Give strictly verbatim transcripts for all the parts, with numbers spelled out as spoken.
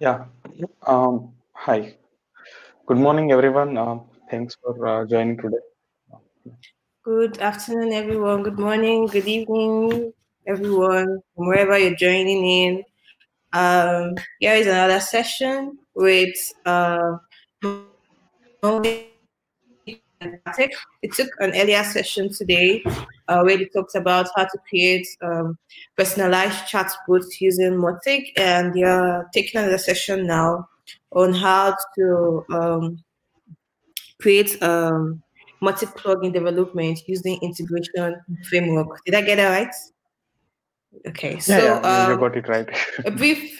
Yeah. Um, hi. Good morning, everyone. Uh, thanks for uh, joining today. Good afternoon, everyone. Good morning. Good evening, everyone, from wherever you're joining in. Um, here is another session with uh, it took an earlier session today uh, where we talked about how to create um, personalized chatbots using Mautic, and we are taking another session now on how to um, create um, Mautic plugin development using Integration Framework. Did I get that right? Okay, so yeah, yeah, you um, got it right. a brief,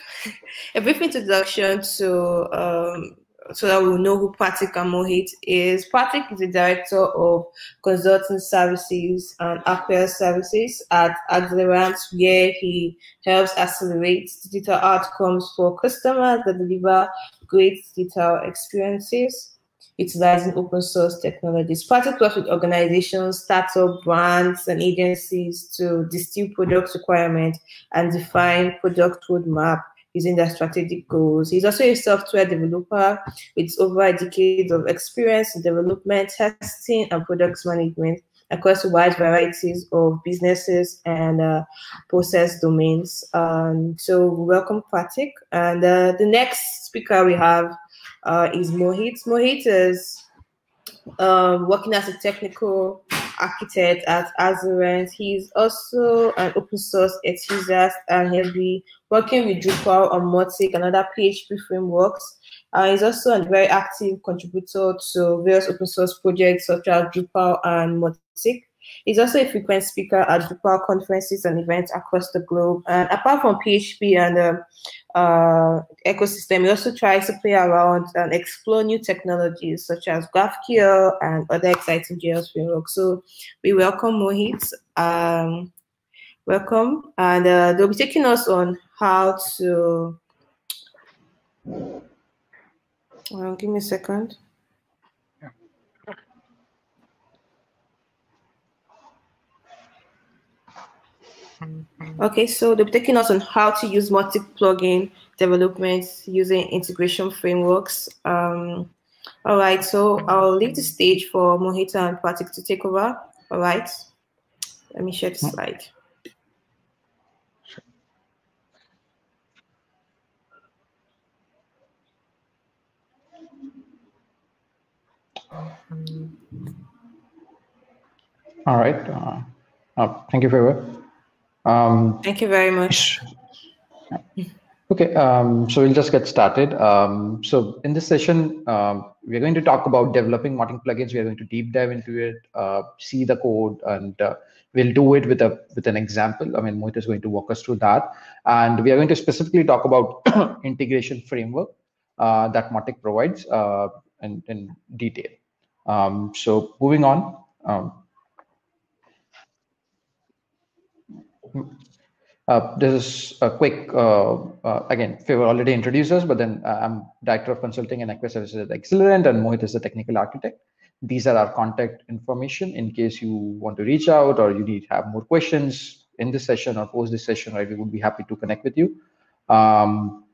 a brief introduction to um, so that we know who Prateek and Mohit is. Prateek is the director of consulting services and acquire services at Adlerance, where he helps accelerate digital outcomes for customers that deliver great digital experiences utilizing open source technologies. Prateek works with organizations, startup brands, and agencies to distill product requirements and define product roadmap using their strategic goals. He's also a software developer with over a decade of experience in development, testing, and products management across wide varieties of businesses and uh, process domains. Um, so welcome, Prateek. And uh, the next speaker we have uh, is Mohit. Mohit is um, working as a technical architect at Adlerance. He's also an open source enthusiast, and he'll be working with Drupal on Mautic and other P H P frameworks. Uh, he's also a very active contributor to various open source projects such as Drupal and Mautic. He's also a frequent speaker at Drupal conferences and events across the globe. And apart from P H P and the uh, uh, ecosystem, he also tries to play around and explore new technologies such as GraphQL and other exciting J S frameworks. So we welcome Mohit. Um, welcome. And uh, they'll be taking us on how to... Well, give me a second. Okay, so they're taking us on how to use Mautic plugin development using integration frameworks. Um, all right, so I'll leave the stage for Mohit and Prateek to take over. All right, let me share the slide. All right, uh, oh, thank you very much. Um, Thank you very much. Okay, um, so we'll just get started. Um, so in this session, um, we're going to talk about developing Mautic plugins. We're going to deep dive into it, uh, see the code, and uh, we'll do it with a with an example. I mean, Mohit is going to walk us through that, and we are going to specifically talk about integration framework uh, that Mautic provides uh, in, in detail. Um, so moving on. Um, Uh, this is a quick, uh, uh, again, Favor already introduced us, but then uh, I'm Director of Consulting and Acquisition Services at Excellent, and Mohit is the Technical Architect. These are our contact information in case you want to reach out or you need to have more questions in this session or post this session, right? We would be happy to connect with you. Um,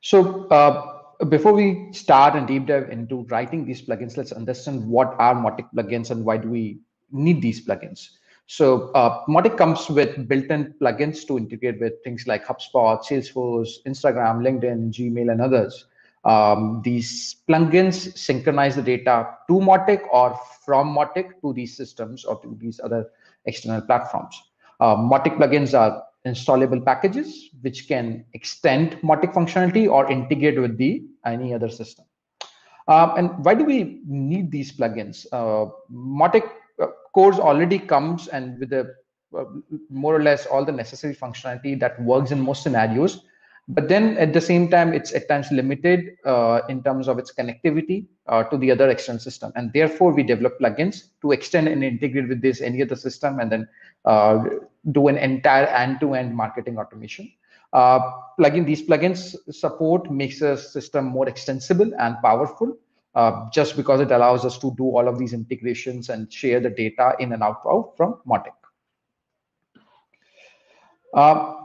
so uh, before we start and deep dive into writing these plugins, let's understand what are Mautic plugins and why do we need these plugins. So uh, Mautic comes with built-in plugins to integrate with things like HubSpot, Salesforce, Instagram, LinkedIn, Gmail, and others. Um, these plugins synchronize the data to Mautic or from Mautic to these systems or to these other external platforms. Uh, Mautic plugins are installable packages which can extend Mautic functionality or integrate with the any other system. Uh, and why do we need these plugins? Uh, Mautic Cores already comes and with the uh, more or less all the necessary functionality that works in most scenarios, but then at the same time it's at times limited uh, in terms of its connectivity uh, to the other external system, and therefore we develop plugins to extend and integrate with this any other system and then uh, do an entire end-to-end marketing automation. Uh, plugin these plugins support makes a system more extensible and powerful. Uh, just because it allows us to do all of these integrations and share the data in and out, out from Mautic. Uh,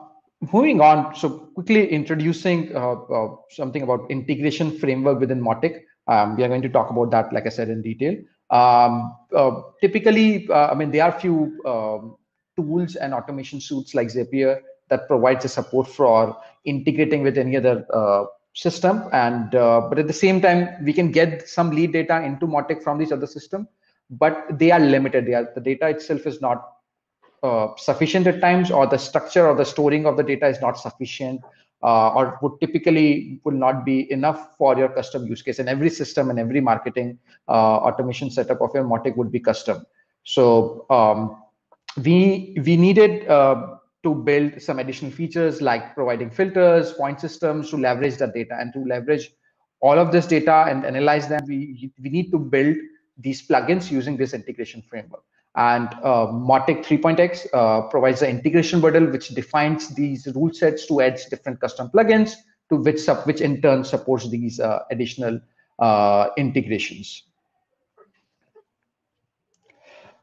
moving on, so quickly introducing uh, uh, something about integration framework within Mautic. Um, we are going to talk about that, like I said, in detail. Um, uh, typically, uh, I mean, there are few um, tools and automation suites like Zapier that provides a support for integrating with any other uh, system. And uh, but at the same time, we can get some lead data into Mautic from this other system, but they are limited. They are, the data itself is not uh, sufficient at times, or the structure or the storing of the data is not sufficient, uh, or would typically would not be enough for your custom use case. And every system and every marketing uh, automation setup of your Mautic would be custom. So um, we we needed uh, to build some additional features like providing filters, point systems to leverage that data, and to leverage all of this data and analyze them. We we need to build these plugins using this integration framework. And uh, Mautic three point X uh, provides the integration bundle, which defines these rule sets to add different custom plugins, to which sub, which in turn supports these uh, additional uh, integrations.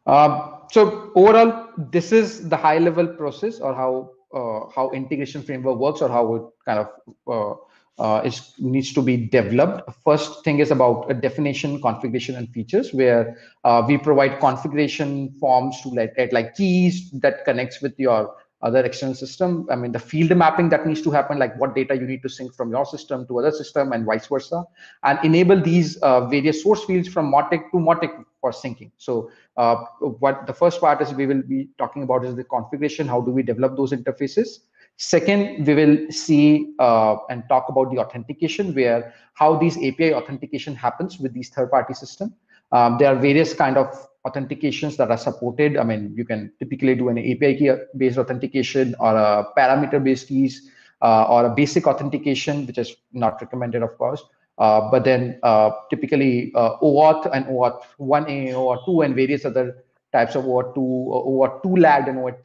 Um, so overall, this is the high level process, or how uh, how integration framework works, or how it kind of uh, uh, is needs to be developed. First thing is about a definition, configuration, and features, where uh, we provide configuration forms to like add like keys that connects with your other external system. I mean, the field mapping that needs to happen, like what data you need to sync from your system to other system and vice versa, and enable these uh, various source fields from Mautic to Mautic for syncing. So uh, what the first part is we will be talking about is the configuration. How do we develop those interfaces? Second, we will see uh, and talk about the authentication, where how these A P I authentication happens with these third-party system. Um, there are various kind of authentications that are supported. I mean, you can typically do an A P I key based authentication, or a parameter based keys, uh, or a basic authentication, which is not recommended, of course. Uh, but then uh, typically uh, OAuth and OAuth one A, OAuth two, and various other types of OAuth two, OAuth two lagged, and OAuth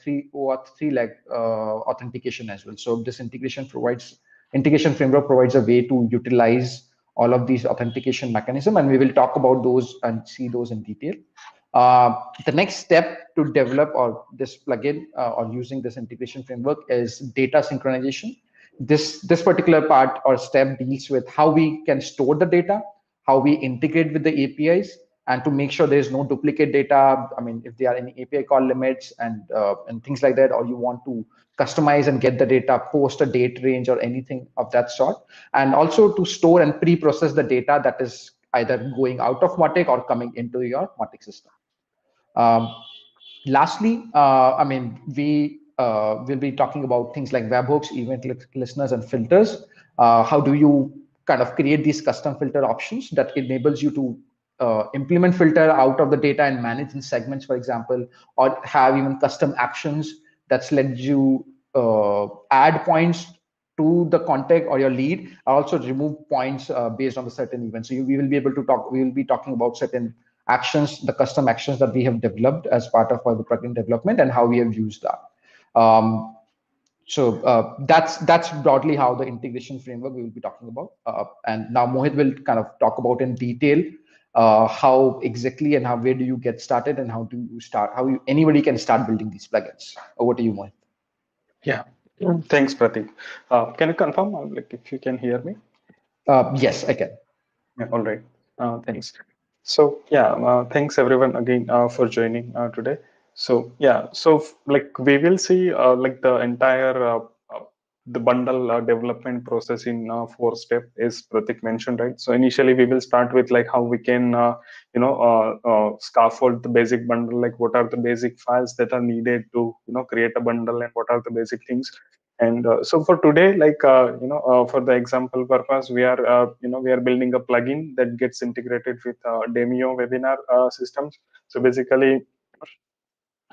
three lagged uh, authentication as well. So this integration provides integration framework provides a way to utilize all of these authentication mechanism, and we will talk about those and see those in detail. Uh, the next step to develop or this plugin uh, or using this integration framework is data synchronization. This, this particular part or step deals with how we can store the data, how we integrate with the A P Is, and to make sure there is no duplicate data. I mean, if there are any A P I call limits and, uh, and things like that, or you want to customize and get the data, post a date range or anything of that sort. And also to store and pre-process the data that is either going out of Mautic or coming into your Mautic system. Um, lastly, uh, I mean, we uh, will be talking about things like webhooks, event listeners, and filters. Uh, how do you kind of create these custom filter options that enables you to uh, implement filter out of the data and manage in segments, for example, or have even custom actions that's led you uh, add points to the contact or your lead, also remove points uh, based on the certain event. So you, we will be able to talk, we will be talking about certain actions, the custom actions that we have developed as part of our plugin development and how we have used that. Um, so uh, that's that's broadly how the integration framework we will be talking about. Uh, and now Mohit will kind of talk about in detail uh, how exactly and how where do you get started and how do you start, how you, anybody can start building these plugins. Over to you, Mohit. Yeah. Thanks, Prateek. Uh, can you confirm, like, if you can hear me? Uh, yes, I can. Yeah, all right. Uh, thanks. So yeah, uh, thanks everyone again uh, for joining uh, today. So yeah, so like we will see uh, like the entire uh, uh, the bundle uh, development process in uh, four step, as Prateek mentioned, right? So initially we will start with like how we can uh, you know uh, uh, scaffold the basic bundle, like what are the basic files that are needed to you know create a bundle and what are the basic things. And uh, so for today, like, uh, you know, uh, for the example purpose, we are, uh, you know, we are building a plugin that gets integrated with uh, Demio webinar uh, systems. So basically,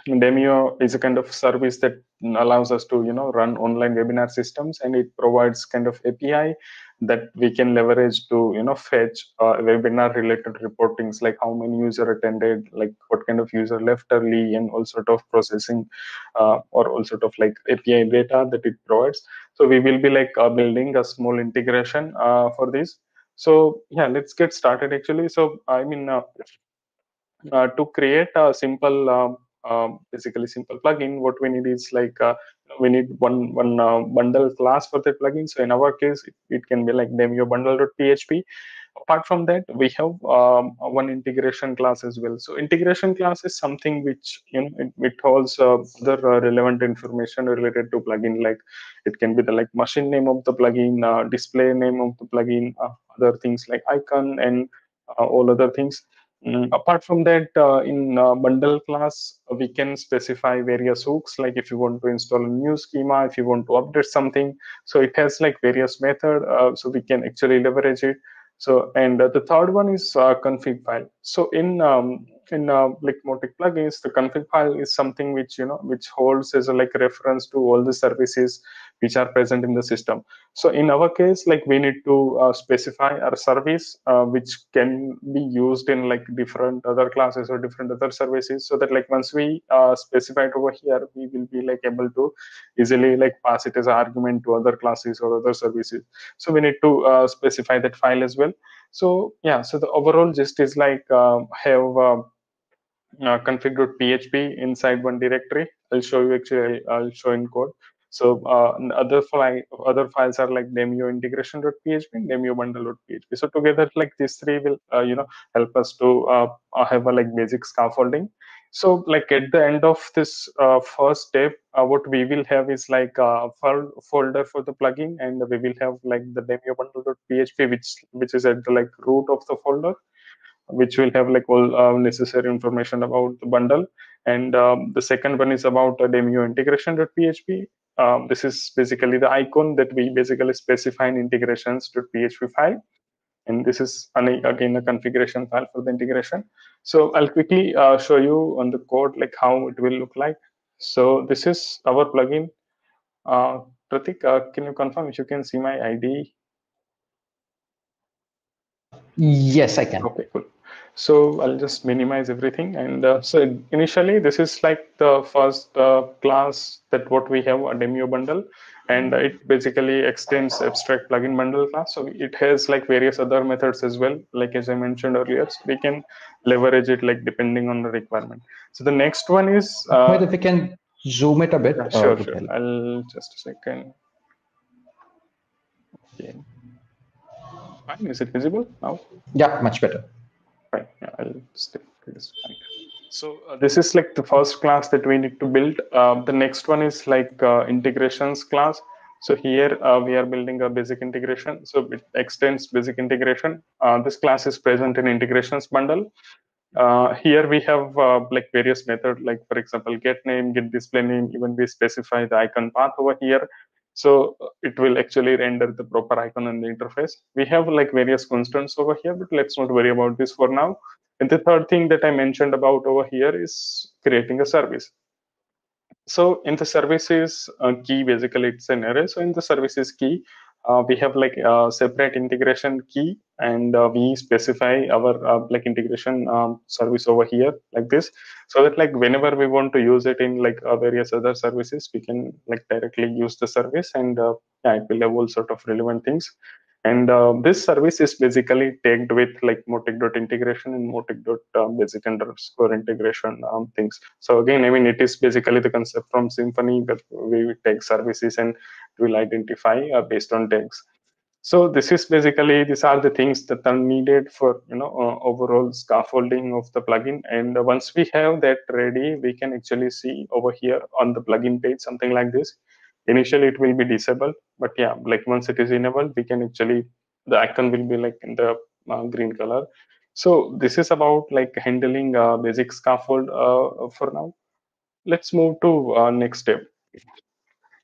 Demio is a kind of service that allows us to, you know, run online webinar systems, and it provides kind of A P I that we can leverage to, you know, fetch uh, webinar related reportings, like how many user attended, like what kind of user left early, and all sort of processing uh, or all sort of like A P I data that it provides. So we will be like uh, building a small integration uh, for this. So yeah, let's get started actually. So I mean, uh, uh, to create a simple, uh, Um, basically simple plugin, what we need is like uh, we need one one uh, bundle class for the plugin. So in our case, it, it can be like Demio bundle.php. Apart from that, we have um, one integration class as well. So integration class is something which, you know, it, it holds uh, other uh, relevant information related to plugin. Like it can be the like machine name of the plugin, uh, display name of the plugin, uh, other things like icon and uh, all other things. Mm. Apart from that, uh, in uh, bundle class, we can specify various hooks, like if you want to install a new schema, if you want to update something. So it has like various methods, uh, so we can actually leverage it. So, and uh, the third one is uh, config file. So in um, in uh, like Mautic plugins, the config file is something which, you know, which holds as a like reference to all the services which are present in the system. So in our case, like we need to uh, specify our service uh, which can be used in like different other classes or different other services, so that like once we uh, specify it over here, we will be like able to easily like pass it as an argument to other classes or other services. So we need to uh, specify that file as well. So yeah, so the overall gist is like uh, have uh, uh, config.php inside one directory. I'll show you actually. I'll show in code. So uh, other file, other files are like Demio integration.php and Demio bundle.php. So together, like these three will uh, you know, help us to uh, have a like basic scaffolding. So like at the end of this uh, first step, uh, what we will have is like a folder for the plugin, and we will have like the Demio bundle.php, which which is at the like root of the folder, which will have like all uh, necessary information about the bundle. And um, the second one is about uh, Demio integration.php. Um, this is basically the icon that we basically specify in integrations.php file. And this is, an, again, a configuration file for the integration. So I'll quickly uh, show you on the code like how it will look like. So this is our plugin. Uh, Prateek, uh, can you confirm if you can see my I D? Yes, I can. Okay, cool. So I'll just minimize everything. And uh, so initially, this is like the first uh, class that what we have, a Demio bundle. And it basically extends abstract plugin bundle class. So it has like various other methods as well, like as I mentioned earlier. So we can leverage it like depending on the requirement. So the next one is... Uh, Wait, if we can zoom it a bit. Uh, sure, sure. Help. I'll just a second. Okay. Fine. Is it visible now? Yeah, much better. Right. Yeah, I'll stick to this. So uh, this is like the first class that we need to build. Uh, the next one is like uh, integrations class. So here uh, we are building a basic integration. So it extends basic integration. Uh, this class is present in integrations bundle. Uh, here we have uh, like various methods, like for example, get name, get display name. Even we specify the icon path over here. So it will actually render the proper icon in the interface. We have like various constants over here, but let's not worry about this for now. And the third thing that I mentioned about over here is creating a service. So in the services uh, key, basically it's an array. So in the services key, uh, we have like a separate integration key, and uh, we specify our uh, like integration um, service over here like this, so that like whenever we want to use it in like uh, various other services, we can like directly use the service, and uh, yeah, it will have all sort of relevant things. And uh, this service is basically tagged with like Mautic.integration and Mautic.basic underscore integration um, things. So again, I mean, it is basically the concept from Symfony, that we tag services and will identify uh, based on tags. So this is basically, these are the things that are needed for, you know, uh, overall scaffolding of the plugin. And uh, once we have that ready, we can actually see over here on the plugin page something like this. Initially, it will be disabled, but yeah, like once it is enabled, we can actually, the icon will be like in the uh, green color. So this is about like handling uh, basic scaffold uh, for now. Let's move to uh, next step.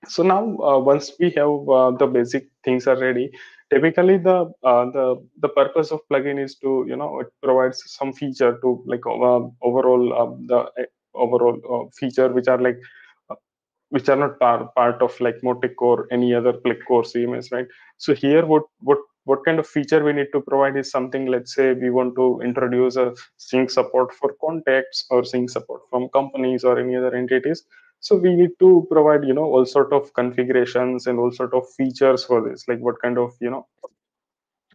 So now, uh, once we have uh, the basic things are ready, typically the uh, the the purpose of plugin is to, you know, it provides some feature to like uh, overall uh, the overall uh, feature which are like, which are not part, part of like Mautic or any other click core C M S, right? So here, what what what kind of feature we need to provide is something, let's say we want to introduce a sync support for contacts or sync support from companies or any other entities. So we need to provide, you know, all sort of configurations and all sort of features for this, like what kind of, you know,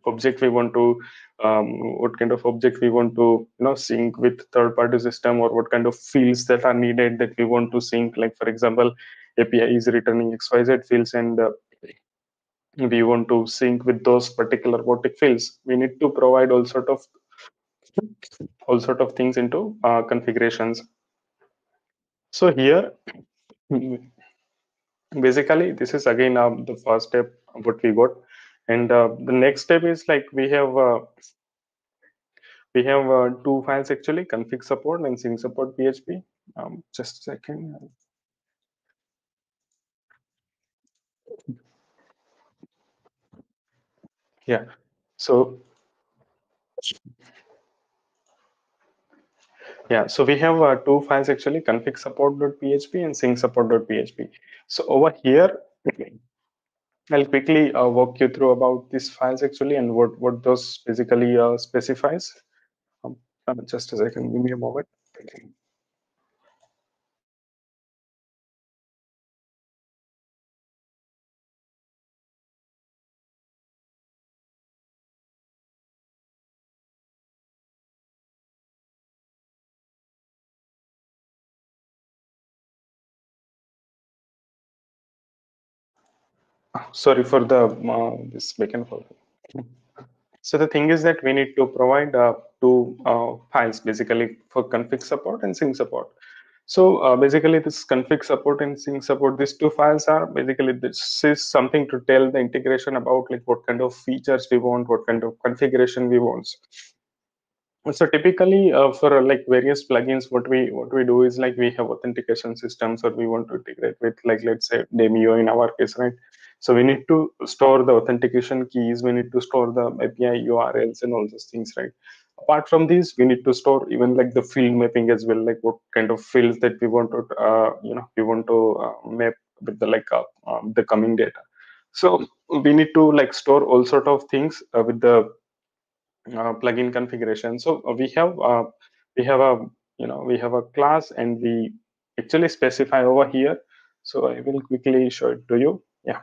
object we want to, um, what kind of object we want to, you know, sync with third-party system, or what kind of fields that are needed that we want to sync. Like for example, A P I is returning X Y Z fields, and uh, we want to sync with those particular Mautic fields, we need to provide all sort of all sort of things into uh, configurations. So here, basically, this is again uh, the first step what we got, and uh, the next step is like we have uh, we have uh, two files actually: config support and sync support P H P. Um, just a second. Yeah. So. Yeah, so we have uh, two files actually, config support.php and sync support.php. So over here, I'll quickly uh, walk you through about these files actually and what, what those basically uh, specifies. Um, just a second, give me a moment. Sorry for the uh, this back and forth. So the thing is that we need to provide uh, two uh, files basically for config support and sync support. So uh, basically this config support and sync support, these two files are basically, this is something to tell the integration about like what kind of features we want, what kind of configuration we want. So typically uh, for like various plugins, what we what we do is like we have authentication systems, or we want to integrate with like, let's say, Demio in our case, right? So we need to store the authentication keys, we need to store the A P I U R Ls and all those things, right? Apart from these, we need to store even like the field mapping as well, like what kind of fields that we want to, uh, you know, we want to uh, map with the like uh, um, the coming data. So we need to like store all sort of things uh, with the uh, plugin configuration. So we have uh, we have a you know we have a class, and we actually specify over here. So I will quickly show it to you. Yeah.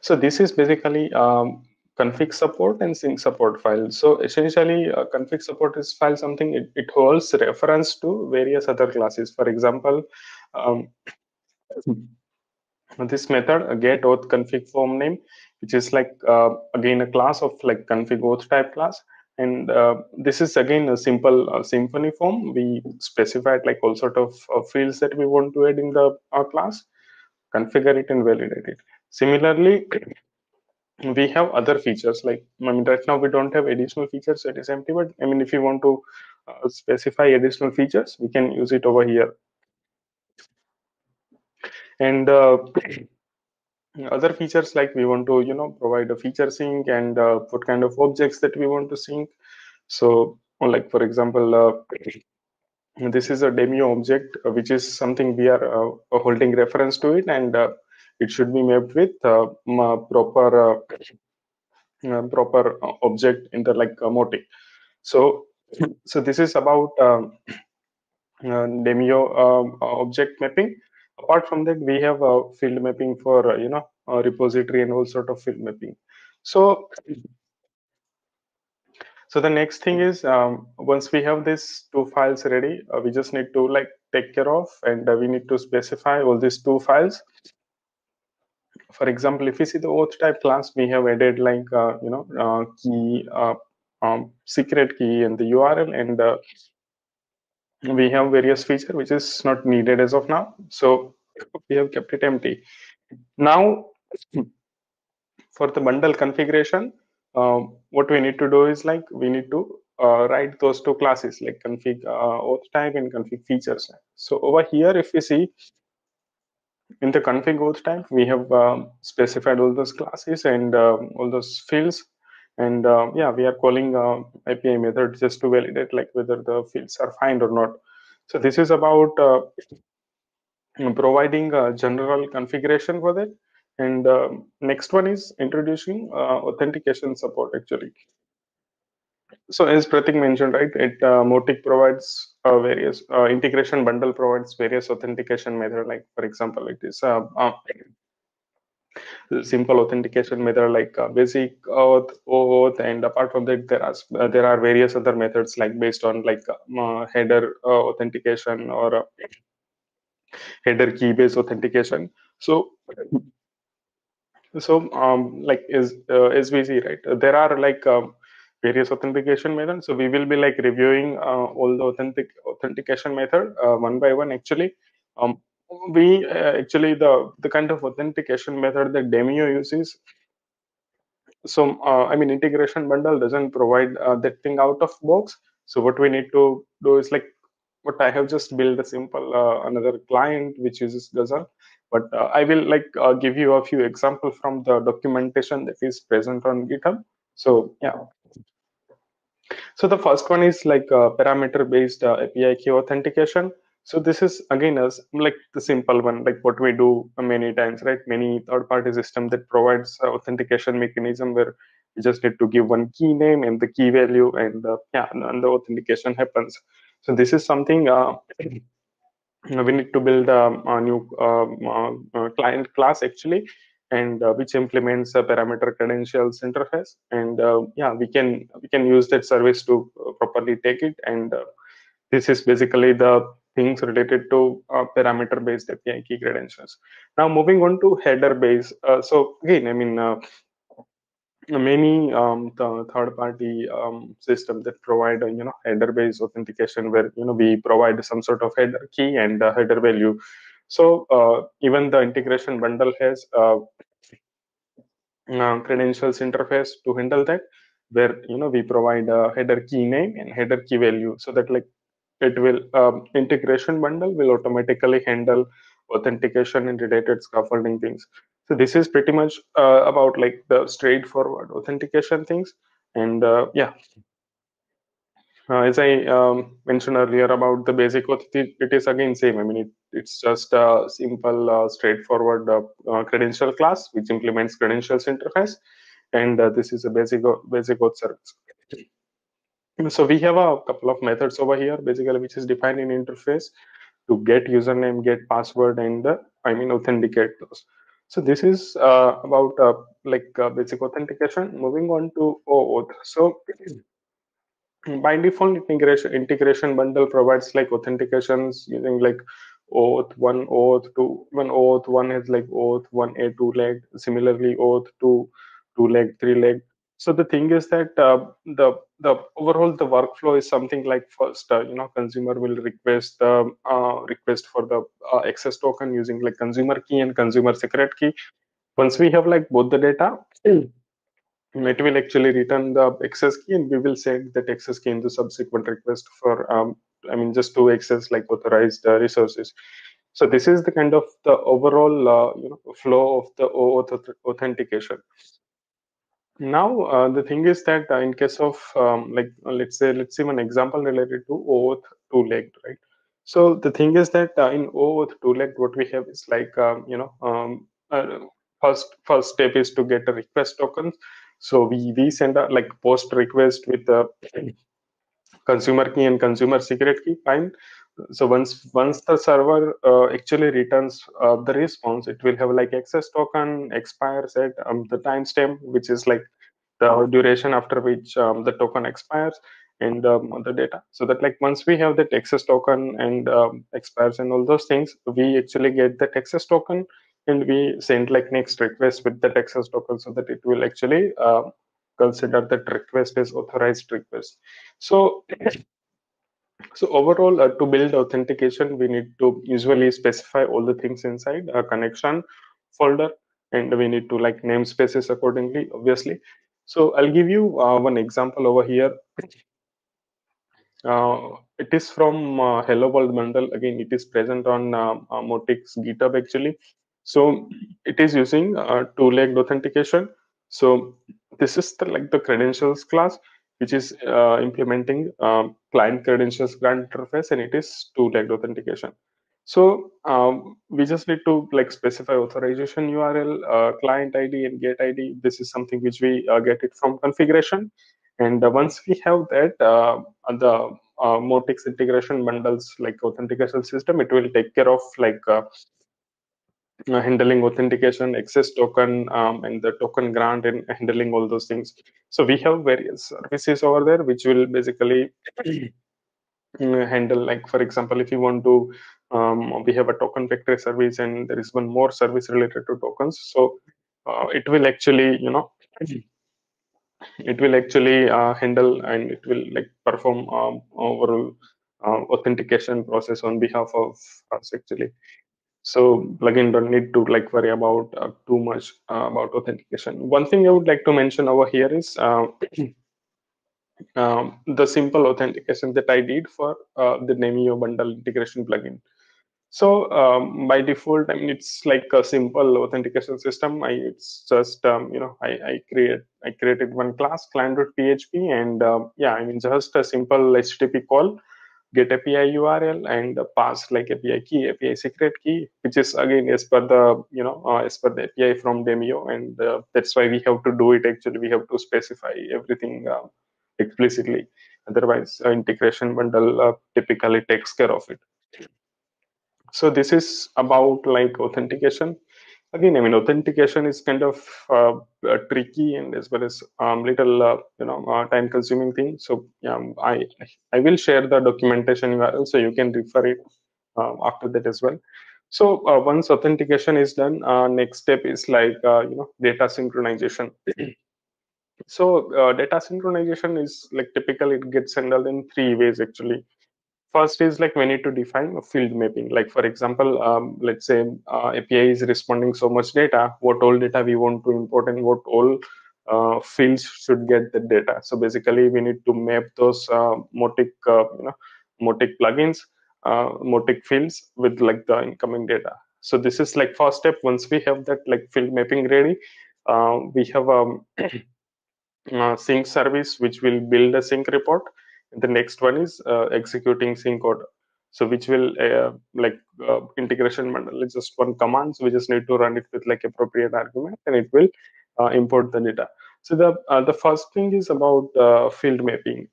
So this is basically um, config support and sync support file. So essentially, uh, config support is file something, it, it holds reference to various other classes. For example, um, this method uh, get auth config form name, which is like uh, again a class of like config auth type class. And uh, this is again a simple uh, Symfony form. We specified like all sort of uh, fields that we want to add in the our class, configure it and validate it. Similarly, we have other features like, I mean, right now we don't have additional features, it is empty, but I mean, if you want to uh, specify additional features, we can use it over here. And uh, other features like we want to, you know, provide a feature sync and uh, what kind of objects that we want to sync. So like, for example, uh, this is a Demio object, uh, which is something we are uh, holding reference to it, and uh, it should be mapped with uh, proper uh, uh, proper object in the like uh, Mautic. So, so this is about uh, uh, Demio uh, object mapping. Apart from that, we have uh, field mapping for uh, you know uh, repository and all sort of field mapping. So. So the next thing is, um, once we have these two files ready, uh, we just need to like take care of, and uh, we need to specify all these two files. For example, if you see the auth type class, we have added like uh, you know uh, key, uh, um, secret key, and the U R L, and uh, we have various feature which is not needed as of now. So we have kept it empty. Now for the bundle configuration. Uh, what we need to do is like we need to uh, write those two classes like config uh, auth type and config features. So over here, if we see in the config auth type, we have uh, specified all those classes and uh, all those fields, and uh, yeah, we are calling uh, A P I method just to validate like whether the fields are fine or not. So this is about uh, providing a general configuration for that. And uh, next one is introducing uh, authentication support actually. So as Prateek mentioned, right, it uh, Mautic provides uh, various uh, integration bundle provides various authentication method. Like for example, it is a uh, uh, simple authentication method like uh, basic auth, OAuth, and apart from that, there are uh, there are various other methods like based on like uh, header uh, authentication or uh, header key-based authentication. So, so um, like is uh, S V C, right? There are like um, various authentication methods. So we will be like reviewing uh, all the authentic authentication method uh, one by one. Actually, um, we uh, actually the the kind of authentication method that Demio uses. So uh, I mean, integration bundle doesn't provide uh, that thing out of box. So what we need to do is like what I have just built a simple uh, another client which uses Guzzle, but uh, I will like uh, give you a few examples from the documentation that is present on GitHub. So yeah. So the first one is like uh, parameter-based uh, A P I key authentication. So this is again as like the simple one, like what we do many times, right? Many third-party system that provides uh, authentication mechanism where you just need to give one key name and the key value, and uh, yeah, and the authentication happens. So this is something uh, we need to build um, a new um, uh, client class actually, and uh, which implements a parameter credentials interface, and uh, yeah, we can we can use that service to properly take it, and uh, this is basically the things related to uh, parameter-based A P I key credentials. Now moving on to header-based. Uh, so again, I mean, uh, many um, th third-party um, systems that provide uh, you know header-based authentication, where you know we provide some sort of header key and uh, header value. So uh, even the integration bundle has uh, uh, credentials interface to handle that, where you know we provide a header key name and header key value, so that like it will um, integration bundle will automatically handle authentication and related scaffolding things. So this is pretty much uh, about like the straightforward authentication things, and uh, yeah. Uh, as I um, mentioned earlier about the basic auth, it is again same. I mean, it, it's just a simple, uh, straightforward uh, uh, credential class which implements credentials interface, and uh, this is a basic basic auth service. So we have a couple of methods over here, basically, which is defined in interface to get username, get password, and uh, I mean authenticate those. So this is uh, about uh, like uh, basic authentication. Moving on to OAuth. So by default, integration integration bundle provides like authentications using like OAuth one, OAuth two. When OAuth one has like OAuth one a two leg, similarly OAuth two two leg, three leg. So the thing is that uh, the the overall the workflow is something like first uh, you know consumer will request uh, uh, request for the uh, access token using like consumer key and consumer secret key. Once we have like both the data, mm. it will actually return the access key, and we will send that access key in the subsequent request for, um, I mean, just to access like authorized uh, resources. So this is the kind of the overall uh, you know, flow of the OAuth authentication. Now uh, the thing is that uh, in case of um, like uh, let's say let's see one example related to OAuth two-legged, right? So the thing is that uh, in OAuth two-legged, what we have is like um, you know um, uh, first first step is to get a request token. So we, we send a like post request with the consumer key and consumer secret key, fine. So once once the server uh, actually returns uh, the response, it will have like access token, expire set, um, the timestamp, which is like the duration after which um, the token expires, and um, the data. So that like once we have that access token and um, expires and all those things, we actually get that access token, and we send like next request with the access token, so that it will actually uh, consider that request as authorized request. So, so overall, uh, to build authentication, we need to usually specify all the things inside a connection folder, and we need to like namespaces accordingly, obviously. So I'll give you uh, one example over here. Uh, it is from uh, Hello World bundle. Again, it is present on uh, uh, Mautic's GitHub actually. So it is using uh, two-legged authentication. So this is the, like the credentials class, which is uh, implementing um, client credentials grant interface, and it is two-legged authentication. So um, we just need to like specify authorization U R L, uh, client I D, and get I D. This is something which we uh, get it from configuration. And uh, once we have that, uh, the uh, Mautic integration bundles like authentication system, it will take care of like uh, Uh, handling authentication, access token, um, and the token grant, and handling all those things. So we have various services over there, which will basically handle, like for example, if you want to, um, we have a token factory service, and there is one more service related to tokens. So uh, it will actually, you know, it will actually uh, handle, and it will like perform um, overall uh, authentication process on behalf of us actually. So plugin don't need to like worry about uh, too much uh, about authentication. One thing I would like to mention over here is uh, um, the simple authentication that I did for uh, the Demio bundle integration plugin. So um, by default, I mean it's like a simple authentication system. I it's just um, you know I, I create I created one class client.php, and uh, yeah, I mean just a simple H T T P call. Get A P I U R L and pass like A P I key, A P I secret key, which is again as per the you know uh, as per the A P I from Demio, and uh, that's why we have to do it. Actually, we have to specify everything uh, explicitly. Otherwise, uh, integration bundle uh, typically takes care of it. So this is about like authentication. Again, I mean authentication is kind of uh, uh, tricky and as well as um, little uh, you know uh, time consuming thing. So um, I I will share the documentation U R L so you can refer it uh, after that as well. So uh, once authentication is done, uh, next step is like uh, you know data synchronization. So uh, data synchronization is like typically it gets handled in three ways actually. First is like we need to define a field mapping. Like for example, um, let's say uh, A P I is responding so much data, what all data we want to import and what all uh, fields should get the data. So basically, we need to map those uh, Mautic, uh, you know, Mautic plugins, uh, Mautic fields with like the incoming data. So this is like first step. Once we have that like field mapping ready, uh, we have a, a sync service which will build a sync report. The next one is uh, executing sync order, so which will uh, like uh, integration bundle is just one command, so we just need to run it with like appropriate argument, and it will uh, import the data. So the uh, the first thing is about uh, field mapping.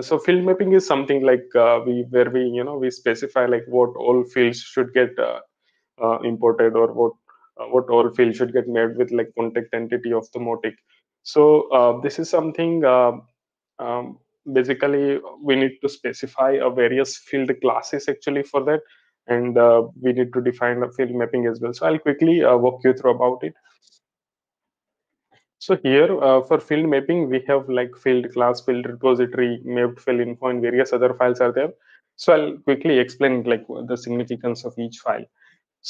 So field mapping is something like uh, we where we you know we specify like what all fields should get uh, uh, imported, or what uh, what all fields should get made with like contact entity of the Mautic. So uh, this is something. Uh, Um, basically, we need to specify a various field classes actually for that, and uh, we need to define a field mapping as well. So I'll quickly uh, walk you through about it. So here uh, for field mapping, we have like field class, field repository, mapped field info, and various other files are there. So I'll quickly explain like the significance of each file.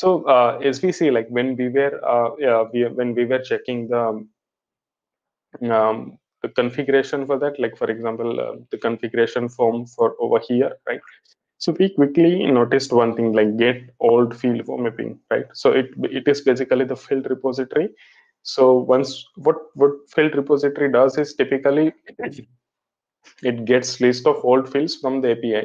So uh, as we see, like when we were uh, yeah, we, when we were checking the um, the configuration for that, like for example, uh, the configuration form for over here, right? So we quickly noticed one thing, like get all field for mapping, right? So it it is basically the field repository. So once what what field repository does is typically it gets list of all fields from the A P I.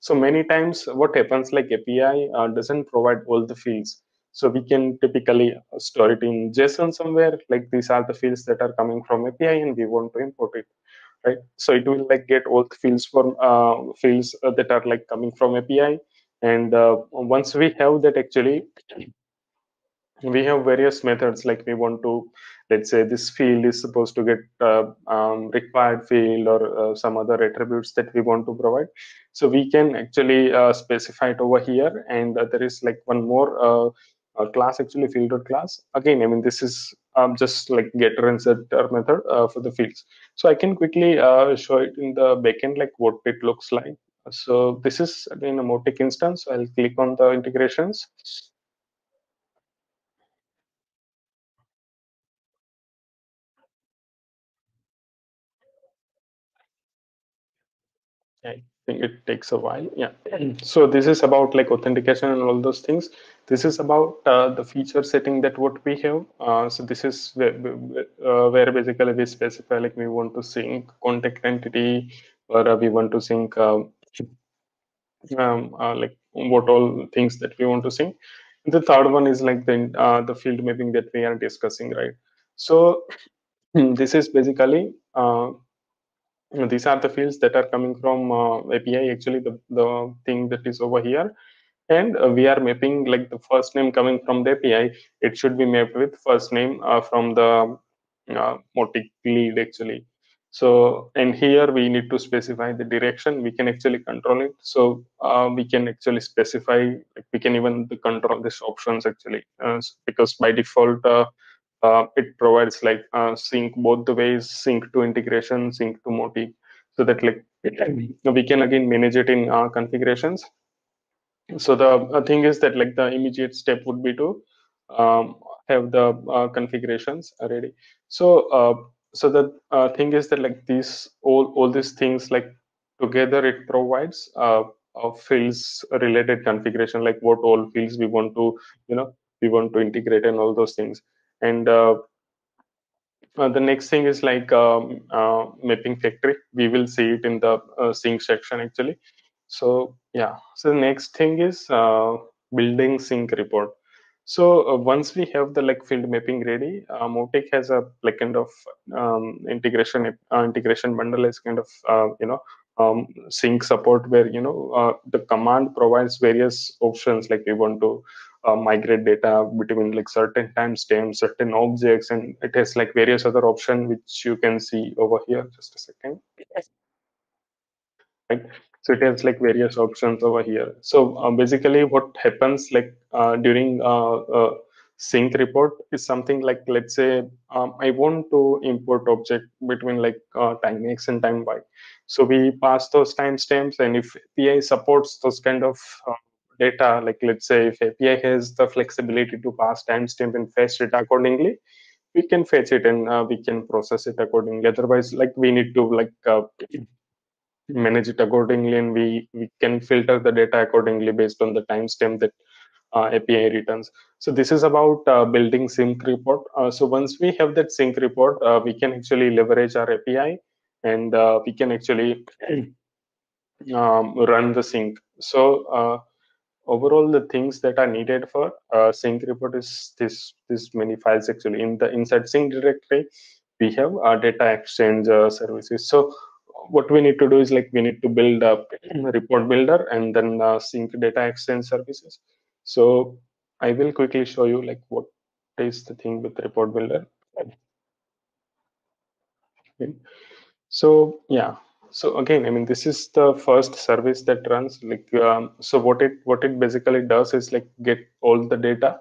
So many times what happens, like A P I uh, doesn't provide all the fields. So we can typically store it in JSON somewhere, like these are the fields that are coming from A P I and we want to import it, right? So it will like get all the fields from uh, fields that are like coming from A P I. And uh, once we have that actually, we have various methods, like we want to, let's say this field is supposed to get uh, um, required field or uh, some other attributes that we want to provide. So we can actually uh, specify it over here. And uh, there is like one more, uh, Uh, class actually field class. Again, I mean this is um, just like getter and setter method uh, for the fields. So I can quickly uh, show it in the backend like what it looks like. So this is again a Mautic instance. So I'll click on the integrations. Okay. I think it takes a while. Yeah. So this is about like authentication and all those things. This is about uh, the feature setting that what we have. Uh, so this is where, uh, where basically we specify like we want to sync contact entity, or uh, we want to sync uh, um, uh, like what all things that we want to sync. And the third one is like the uh, the field mapping that we are discussing, right? So this is basically. Uh, These are the fields that are coming from uh, A P I, actually the, the thing that is over here. And uh, we are mapping like the first name coming from the A P I. It should be mapped with first name uh, from the uh, Mautic lead, actually. So in here, we need to specify the direction. We can actually control it. So uh, we can actually specify, like we can even control these options actually, uh, because by default, uh, uh, it provides like uh, sync both the ways, sync to integration, sync to Mautic, so that like it can be. We can again manage it in our configurations. So the thing is that like the immediate step would be to um, have the uh, configurations ready. So uh, so the uh, thing is that like these all all these things like together it provides uh, uh, fields related configuration, like what all fields we want to you know we want to integrate and all those things. And uh, uh, the next thing is like um, uh, mapping factory. We will see it in the uh, sync section actually. So yeah, so the next thing is uh, building sync report. So uh, once we have the like field mapping ready, uh, Mautic has a like kind of um, integration uh, integration bundle as kind of uh, you know um, sync support, where you know uh, the command provides various options, like we want to uh, migrate data between like certain timestamps, certain objects, and it has like various other options which you can see over here. Just a second. Yes. Right. So it has like various options over here. So um, basically what happens like uh, during uh, uh, sync report is something like, let's say um, I want to import object between like uh, time X and time Y. So we pass those timestamps, and if A P I supports those kind of uh, data, like let's say if A P I has the flexibility to pass timestamp and fetch it accordingly, we can fetch it and uh, we can process it accordingly. Otherwise, like we need to like uh, manage it accordingly, and we we can filter the data accordingly based on the timestamp that uh, A P I returns. So this is about uh, building sync report. Uh, so once we have that sync report, uh, we can actually leverage our A P I, and uh, we can actually um, run the sync. So uh, overall, the things that are needed for uh, sync report is this this many files actually. In the inside sync directory, we have our data exchange uh, services. So what we need to do is like we need to build a report builder and then uh, sync data exchange services. So I will quickly show you like what is the thing with report builder. Okay. So yeah, so again, I mean, this is the first service that runs like um, so what it what it basically does is like get all the data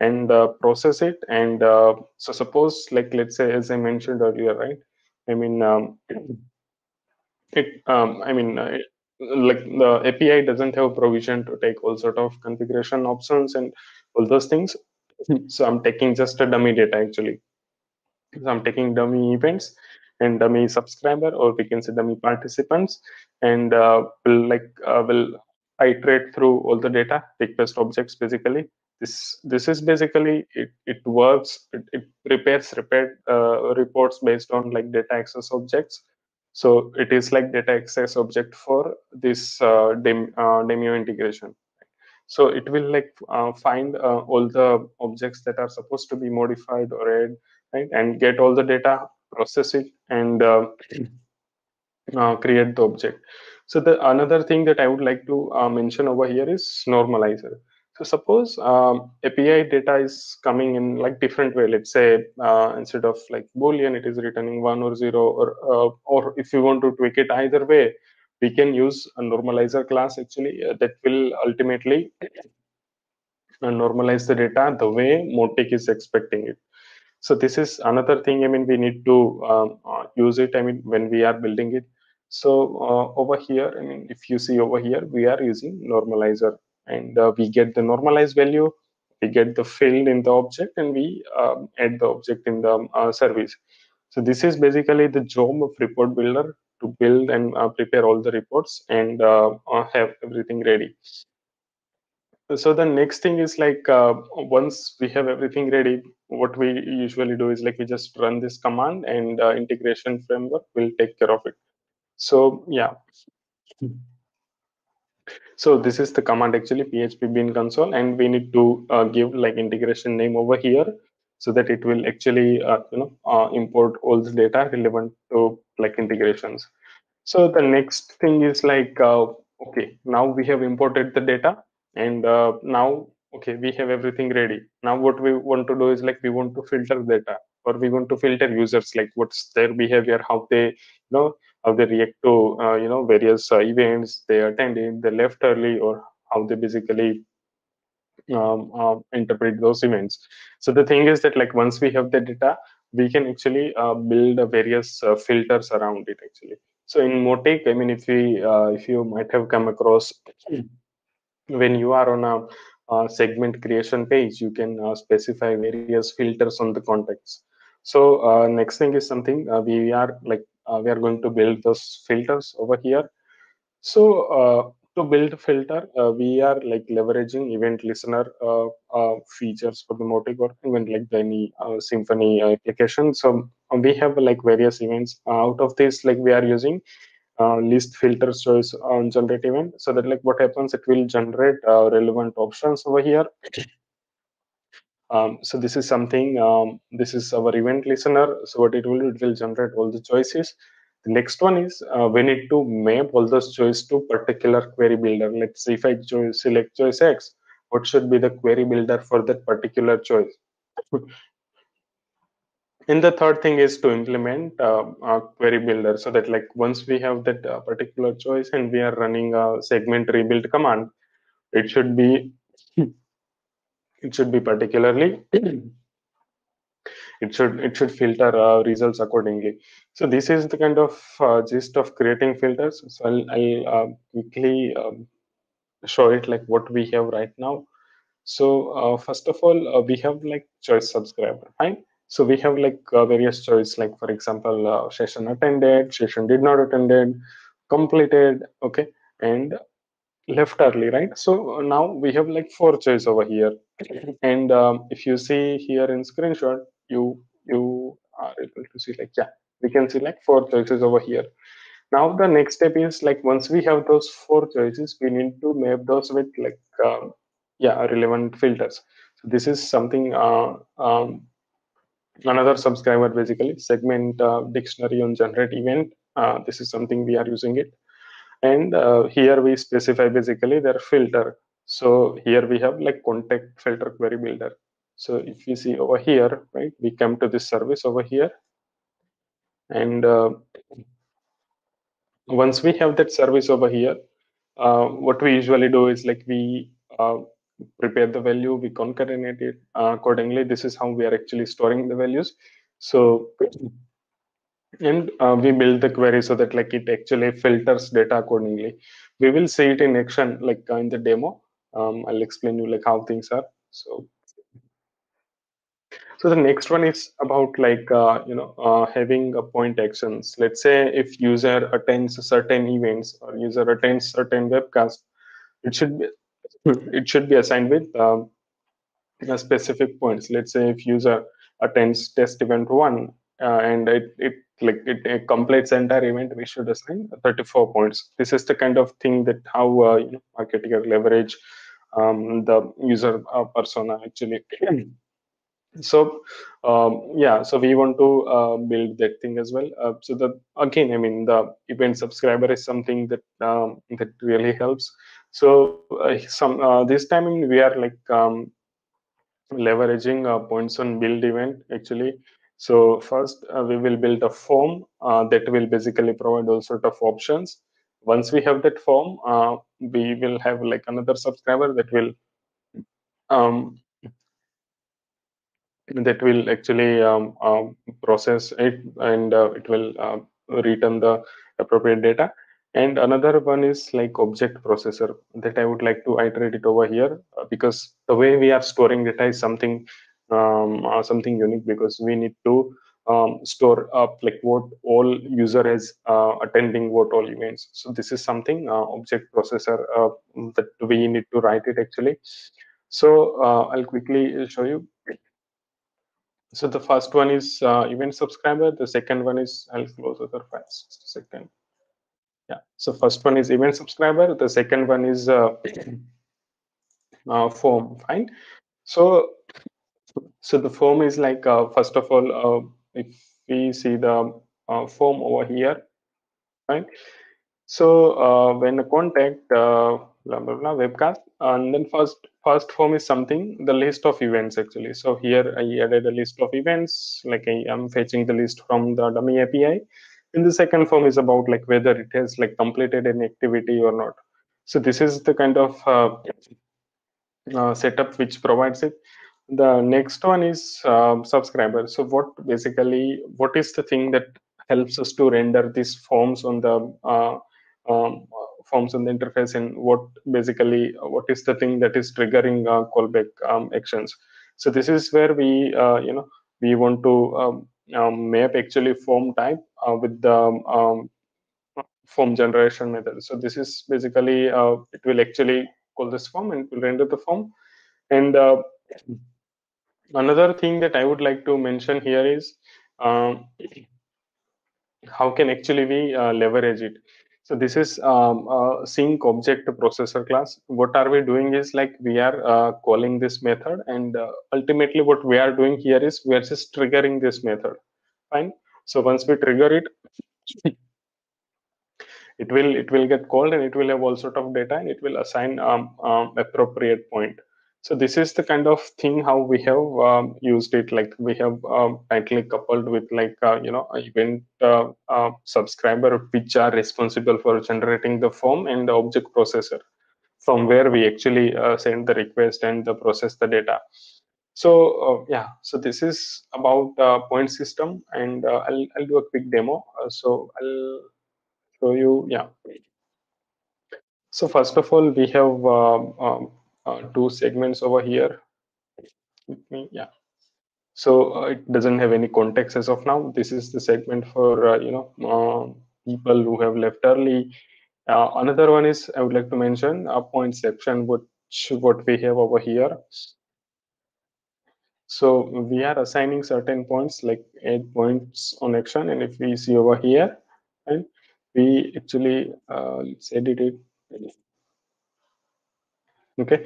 and uh, process it. And uh, so suppose like, let's say, as I mentioned earlier, right? I mean, um, It, um, I mean, uh, it, like the A P I doesn't have provision to take all sort of configuration options and all those things. So I'm taking just a dummy data actually. So I'm taking dummy events and dummy subscriber, or we can say dummy participants, and uh, will like uh, will iterate through all the data request objects basically. This this is basically it. It works. It, it prepares prepared uh, reports based on like data access objects. So it is like data access object for this uh, Dem uh, Demio integration. So it will like uh, find uh, all the objects that are supposed to be modified or add, right? And get all the data, process it, and uh, uh, create the object. So the another thing that I would like to uh, mention over here is normalizer. So suppose um, A P I data is coming in like different way. Let's say uh, instead of like Boolean, it is returning one or zero, or uh, or if you want to tweak it either way, we can use a normalizer class actually uh, that will ultimately uh, normalize the data the way Mautic is expecting it. So this is another thing. I mean, we need to um, uh, use it. I mean, when we are building it. So uh, over here, I mean, if you see over here, we are using normalizer. And uh, we get the normalized value, we get the field in the object, and we um, add the object in the uh, service. So this is basically the job of report builder, to build and uh, prepare all the reports and uh, have everything ready. So the next thing is like uh, once we have everything ready, what we usually do is like we just run this command, and uh, integration framework will take care of it. So yeah. So this is the command actually, php bin console, and we need to uh, give like integration name over here, so that it will actually uh, you know uh, import all the data relevant to like integrations. So the next thing is like uh, okay, now we have imported the data, and uh, now okay, we have everything ready. Now what we want to do is like we want to filter data. or we want to filter users, like what's their behavior, how they, you know, how they react to, uh, you know, various uh, events they attended, they left early, or how they basically um, uh, interpret those events. So the thing is that, like, once we have the data, we can actually uh, build uh, various uh, filters around it, actually. So in Mautic, I mean, if we, uh, if you might have come across, when you are on a uh, segment creation page, you can uh, specify various filters on the context. So uh, next thing is something uh, we are like uh, we are going to build those filters over here. So uh, to build a filter, uh, we are like leveraging event listener uh, uh, features for the Mautic or even like any uh, Symfony application. So we have like various events. Uh, out of this, like we are using uh, list filter choice on generate event, so that like what happens, it will generate uh, relevant options over here. Um, so this is something. Um, this is our event listener. So what it will do, it will generate all the choices. Next one is uh, we need to map all those choices to particular query builder. Let's see, if I choose, select choice X, what should be the query builder for that particular choice? And the third thing is to implement uh, a query builder, so that like once we have that uh, particular choice and we are running a segment rebuild command, it should be it should be particularly It should it should filter uh, results accordingly. So this is the kind of uh, gist of creating filters. So I'll, I'll uh, quickly um, show it like what we have right now. So uh, first of all, uh, we have like choice subscriber, right? So we have like uh, various choice, like for example, uh, session attended, session did not attended, completed, okay, and left early, right? So now we have like four choices over here. And um, if you see here in screenshot, you you are able to see like, yeah, we can see like four choices over here. Now the next step is like once we have those four choices, we need to map those with like um, yeah relevant filters. So this is something uh, um, another subscriber, basically segment uh, dictionary on generate event. Uh, this is something we are using it, and uh, here we specify basically their filter. So here we have like contact filter query builder. So if you see over here, right, we come to this service over here. And uh, once we have that service over here, uh, what we usually do is like we uh, prepare the value, we concatenate it uh, accordingly. This is how we are actually storing the values. So, and uh, we build the query so that like it actually filters data accordingly. We will see it in action, like uh, in the demo. Um, I'll explain you like how things are. So. So the next one is about like, uh, you know, uh, having a point actions. Let's say if user attends certain events or user attends certain webcasts, it should be, it should be assigned with uh, specific points. Let's say if user attends test event one uh, and it, it like it, it completes entire event, we should assign thirty-four points. This is the kind of thing that how uh, you know, marketing leverage um, the user uh, persona actually. So um, yeah, so we want to uh, build that thing as well. Uh, so the again, I mean, the event subscriber is something that um, that really helps. So uh, some uh, this time we are like um, leveraging uh, points on build event actually. So first uh, we will build a form uh, that will basically provide all sort of options. Once we have that form, uh, we will have like another subscriber that will. Um, that will actually um, uh, process it, and uh, it will uh, return the appropriate data. And another one is like object processor, that I would like to iterate it over here, because the way we are storing data is something um, uh, something unique, because we need to um, store up like what all user is uh, attending, what all events. So this is something uh, object processor uh, that we need to write it actually. So uh, I'll quickly show you. So the first one is uh, event subscriber. The second one is, I'll close other files just a second. Yeah. So first one is event subscriber. The second one is uh, uh, form. Fine. So so the form is like uh, first of all, uh, if we see the uh, form over here, right? So uh, when the contact uh, blah blah blah webcast, and then first first form is something, the list of events actually. So here I added a list of events, like I am fetching the list from the dummy A P I. And the second form is about like whether it has like completed an activity or not. So this is the kind of uh, uh, setup which provides it. The next one is uh, subscriber. So what basically, what is the thing that helps us to render these forms on the uh, um, forms on the interface, and what basically what is the thing that is triggering uh, callback um, actions? So this is where we uh, you know we want to um, um, map actually form type uh, with the um, form generation method. So this is basically uh, it will actually call this form and it will render the form. And uh, another thing that I would like to mention here is um, how can actually we uh, leverage it. So this is um, uh, sync object processor class. What are we doing is like we are uh, calling this method, and uh, ultimately what we are doing here is we are just triggering this method. Fine. So once we trigger it, it will it will get called, and it will have all sort of data, and it will assign um, um, appropriate point. So this is the kind of thing how we have um, used it. Like we have um, tightly coupled with like uh, you know event uh, uh, subscriber, which are responsible for generating the form, and the object processor, from where we actually uh, send the request and the process the data. So uh, yeah, so this is about uh, point system, and uh, I'll I'll do a quick demo. Uh, so I'll show you. Yeah. So first of all, we have. Uh, um, Uh, two segments over here. Yeah. So uh, it doesn't have any context as of now. This is the segment for uh, you know uh, people who have left early. Uh, another one is I would like to mention a point section, which what we have over here. So we are assigning certain points, like eight points on action, and if we see over here, and we actually uh, let's edit it. Okay,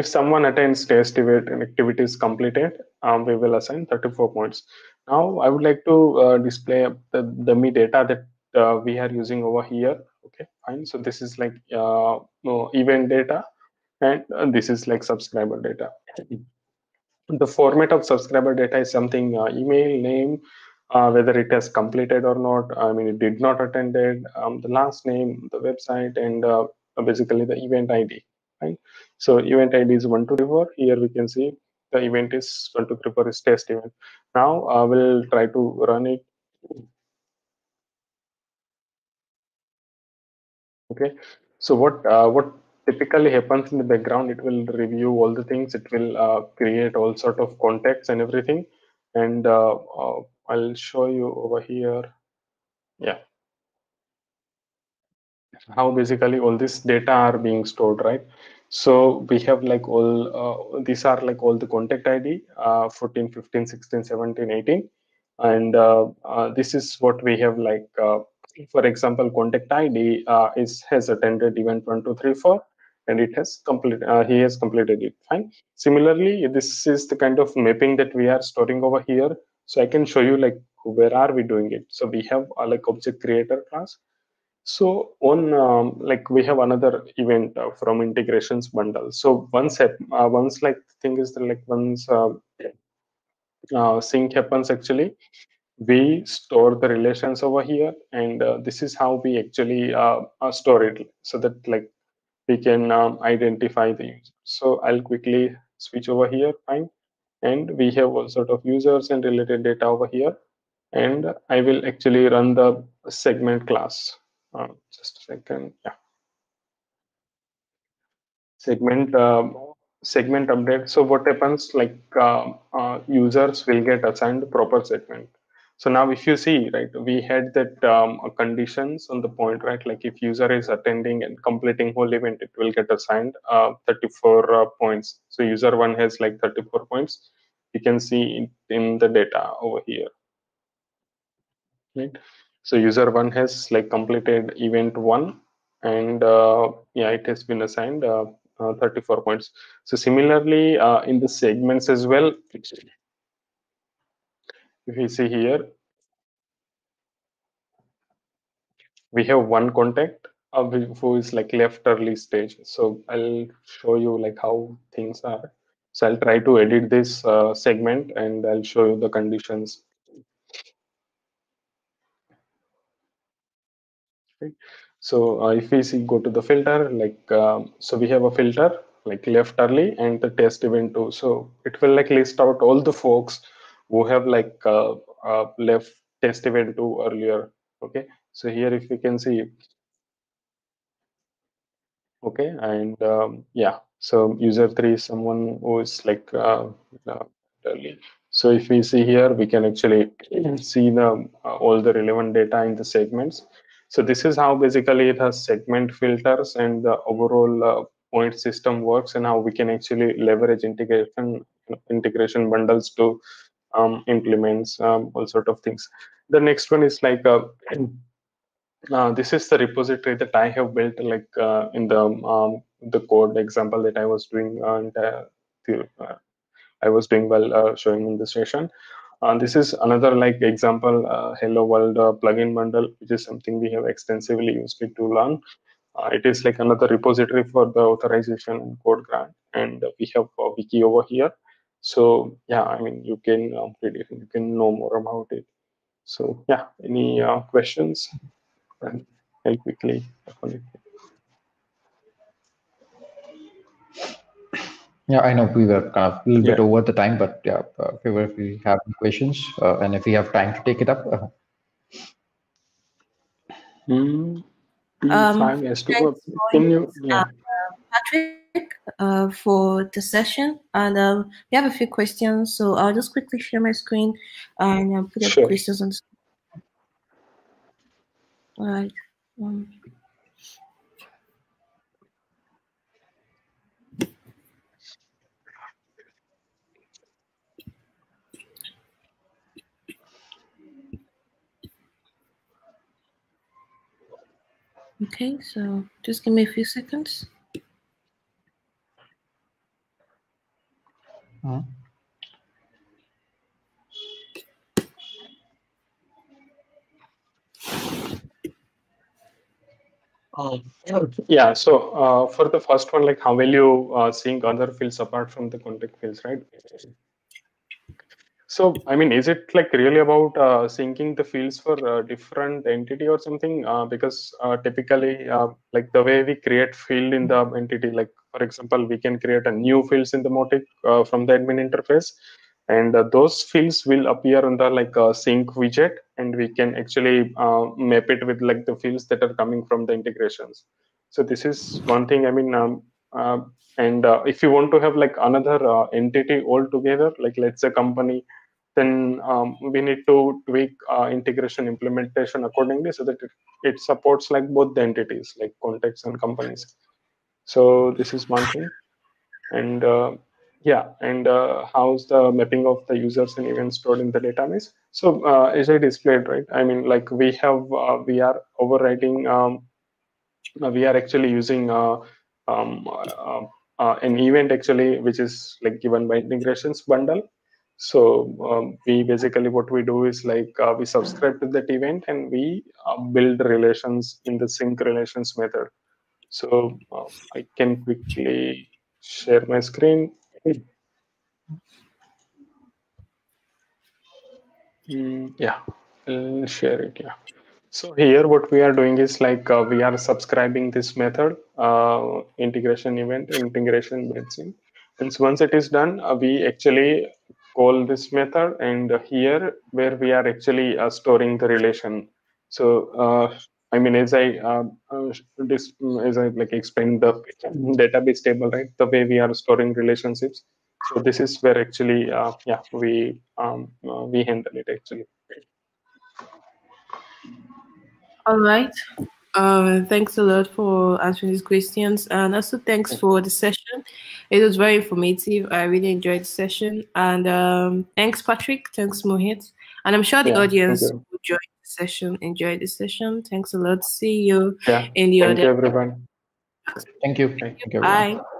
if someone attends test event and activity is completed, um, we will assign thirty-four points. Now, I would like to uh, display the dummy data that uh, we are using over here. Okay, fine. So this is like uh, event data, and uh, this is like subscriber data. The format of subscriber data is something uh, email, name, uh, whether it has completed or not. I mean, it did not attend it, um, the last name, the website, and uh, basically the event I D. Right. So event I D is one two three four. Here we can see the event is one two three four is test event. Now I will try to run it. Okay. So what uh, what typically happens in the background? It will review all the things. It will uh, create all sort of contexts and everything. And uh, uh, I'll show you over here. Yeah. How basically all this data are being stored, right? So we have like all uh, these are like all the contact I D uh, fourteen, fifteen, sixteen, seventeen, eighteen, and uh, uh, this is what we have like uh, for example contact I D uh, is has attended event one two three four, and it has complete uh, he has completed it. Fine. Similarly, this is the kind of mapping that we are storing over here. So I can show you like where are we doing it. So we have uh, like object creator class. So on um, like we have another event uh, from integrations bundle. So once uh, once like thing is that like once uh, uh, sync happens, actually we store the relations over here, and uh, this is how we actually uh, store it, so that like we can um, identify the user. So I'll quickly switch over here. Fine. And we have all sort of users and related data over here, and I will actually run the segment class. Uh, just a second. Yeah. Segment uh, segment update. So what happens? Like uh, uh, users will get assigned proper segment. So now, if you see, right, we had that um, conditions on the point, right? Like if user is attending and completing whole event, it will get assigned uh, thirty-four uh, points. So user one has like thirty-four points. You can see in, in the data over here, right? So user one has like completed event one, and uh, yeah, it has been assigned uh, uh, thirty-four points. So similarly uh, in the segments as well, if you see here, we have one contact who is like left early stage. So I'll show you like how things are. So I'll try to edit this uh, segment and I'll show you the conditions. Okay. So uh, if we see, go to the filter, like, um, so we have a filter like left early and the test event too. So it will like list out all the folks who have like uh, uh, left test event too earlier. Okay. So here, if we can see, okay, and um, yeah, so user three is someone who is like uh, early. So if we see here, we can actually see the uh, all the relevant data in the segments. So this is how basically it has segment filters and the overall uh, point system works, and how we can actually leverage integration integration bundles to um, implement um, all sort of things. The next one is like a Uh, this is the repository that I have built, like uh, in the um, the code example that I was doing, uh, and uh, the, uh, I was doing while uh, showing in the session. Uh, this is another like example, uh, Hello World uh, plugin bundle, which is something we have extensively used it to learn. Uh, it is like another repository for the authorization and code grant, and we have a wiki over here. So yeah, I mean you can um, you can know more about it. So yeah, any uh, questions? And I'll quickly. Yeah, I know we were kind of a little yeah. bit over the time, but yeah, uh, if we have questions uh, and if we have time to take it up. Uh... Mm, um, yes, to Can you, yeah. uh, Patrick, uh, for the session, and uh, we have a few questions, so I'll just quickly share my screen and uh, put up sure. questions on the screen. All right. Um. Okay, so just give me a few seconds. Huh? Um, yeah, so uh, for the first one, like how will you uh, sync other fields apart from the contact fields, right? So, I mean, is it like really about uh, syncing the fields for a different entity or something? Uh, because uh, typically, uh, like the way we create field in the entity, like for example, we can create a new fields in the Mautic uh, from the admin interface, and uh, those fields will appear on the like uh, sync widget, and we can actually uh, map it with like the fields that are coming from the integrations. So this is one thing. I mean, um, uh, and uh, if you want to have like another uh, entity altogether, like let's say company, then um, we need to tweak uh, integration implementation accordingly so that it, it supports like both the entities, like contacts and companies. So this is one thing, and. Uh, Yeah, and uh, how's the mapping of the users and events stored in the database? So uh, as I displayed, right? I mean, like we have, uh, we are overriding, um, we are actually using uh, um, uh, uh, an event actually, which is like given by integrations bundle. So um, we basically, what we do is like uh, we subscribe to that event and we uh, build relations in the sync relations method. So uh, I can quickly share my screen. Mm, yeah, I'll share it. Yeah. So here, what we are doing is like uh, we are subscribing this method, uh, integration event, integration balancing. And so once it is done, uh, we actually call this method, and here where we are actually uh, storing the relation. So uh, I mean, as I uh, this, as I like explained the database table, right? The way we are storing relationships. So this is where actually, uh, yeah, we um, uh, we handle it actually. All right. Uh, thanks a lot for answering these questions, and also thanks for the session. It was very informative. I really enjoyed the session, and um, thanks Patrick, thanks Mohit, and I'm sure the yeah, audience will join. Session. Enjoy the session. Thanks a lot. See you yeah. in the Thank other. You everyone. Thank you. Thank you. Bye.